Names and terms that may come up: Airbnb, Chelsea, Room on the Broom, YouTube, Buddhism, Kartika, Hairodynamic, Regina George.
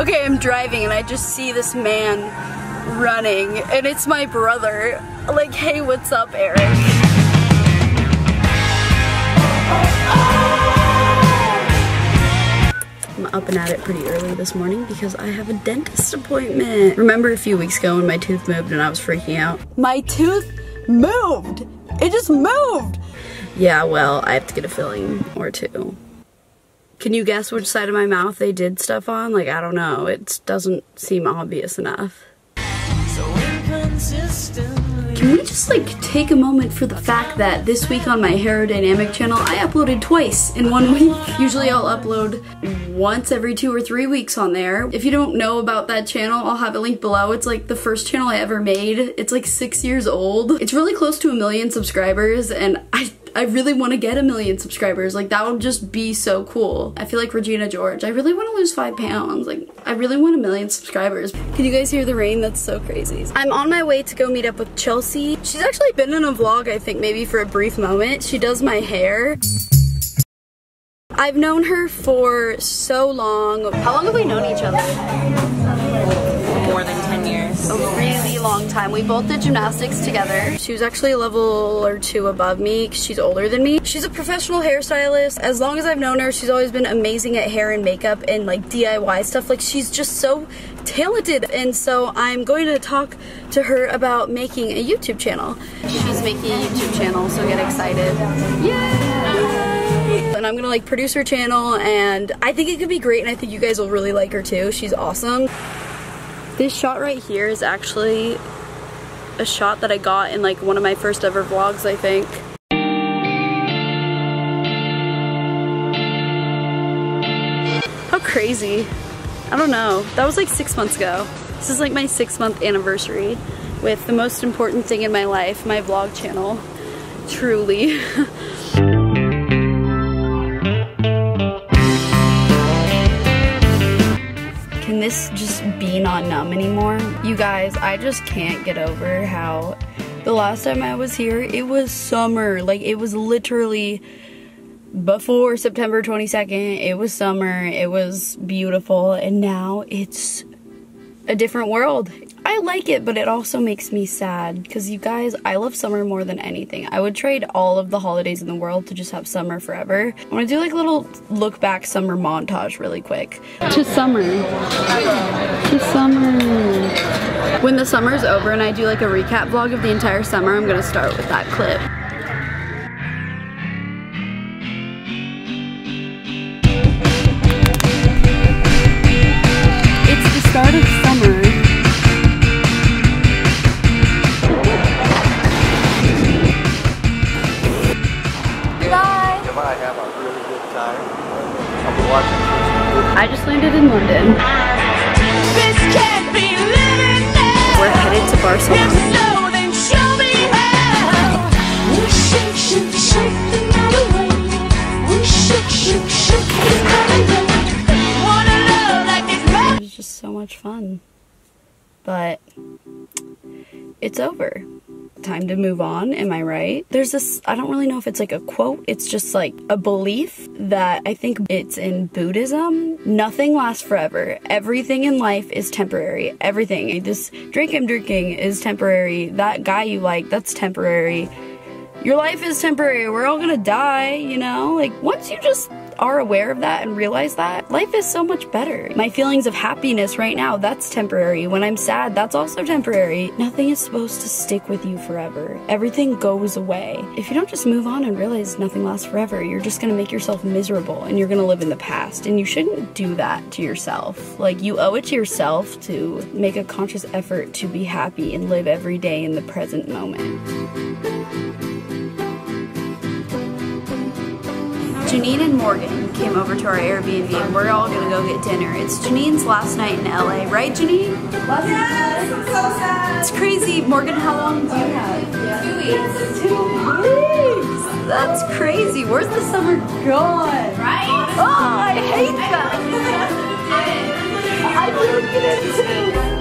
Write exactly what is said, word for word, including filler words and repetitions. Okay, I'm driving and I just see this man running, and it's my brother. Like, hey, what's up, Eric? I'm up and at it pretty early this morning because I have a dentist appointment. Remember a few weeks ago when my tooth moved and I was freaking out? My tooth moved! It just moved! Yeah, well, I have to get a filling or two. Can you guess which side of my mouth they did stuff on? Like, I don't know. It doesn't seem obvious enough. So inconsistently. Can we just, like, take a moment for the fact that this week on my Hairodynamic channel, I uploaded twice in one week. Usually I'll upload once every two or three weeks on there. If you don't know about that channel, I'll have a link below. It's, like, the first channel I ever made. It's, like, six years old. It's really close to a million subscribers, and I... I really want to get a million subscribers. Like, that would just be so cool. I feel like Regina George. I really want to lose five pounds. Like, I really want a million subscribers. Can you guys hear the rain? That's so crazy. I'm on my way to go meet up with Chelsea. She's actually been in a vlog, I think, maybe for a brief moment. She does my hair. I've known her for so long. How long have we known each other? More than ten years. Oh, really? Long time. We both did gymnastics together. She was actually a level or two above me. She's older than me. She's a professional hairstylist. As long as I've known her, she's always been amazing at hair and makeup and like D I Y stuff. Like, she's just so talented. And so I'm going to talk to her about making a YouTube channel. She's making a YouTube channel, so get excited. Yay! And I'm gonna like produce her channel, and I think it could be great, and I think you guys will really like her too. She's awesome. This shot right here is actually a shot that I got in like one of my first ever vlogs, I think. How crazy. I don't know. That was like six months ago. This is like my six month anniversary with the most important thing in my life, my vlog channel. Truly. Can this just be not numb anymore? You guys, I just can't get over how the last time I was here, it was summer. Like, it was literally before September twenty-second. It was summer. It was beautiful. And now it's a different world. I like it, but it also makes me sad. Because, you guys, I love summer more than anything. I would trade all of the holidays in the world to just have summer forever. I want to do, like, a little look-back summer montage really quick. To summer. To summer. When the summer's over and I do, like, a recap vlog of the entire summer, I'm going to start with that clip. It's the start of summer. I just landed in London. This can't be living now. We're headed to Barcelona. If so, then show me how. We shook, shook, shook the night away. We shook, shook, shook the night away. Wanna love like this. It was just so much fun. But it's over. Time to move on, am I right? There's this, I don't really know if it's like a quote, it's just like a belief that I think it's in Buddhism. Nothing lasts forever. Everything in life is temporary. Everything. This drink I'm drinking is temporary. That guy you like, that's temporary. Your life is temporary. We're all gonna die, you know? Like, once you just are aware of that and realize that, life is so much better. My feelings of happiness right now, that's temporary. When I'm sad, that's also temporary. Nothing is supposed to stick with you forever. Everything goes away. If you don't just move on and realize nothing lasts forever, you're just gonna make yourself miserable and you're gonna live in the past, and you shouldn't do that to yourself. Like, you owe it to yourself to make a conscious effort to be happy and live every day in the present moment. Janine and Morgan came over to our Airbnb, and we're all gonna go get dinner. It's Janine's last night in L A, right, Janine? Last yes, night. I'm so sad. It's crazy. Morgan, how long do you have? Yeah. Two weeks. Two weeks. That's crazy. Where's the summer gone? Right? Oh, I hate that. I didn't get it too.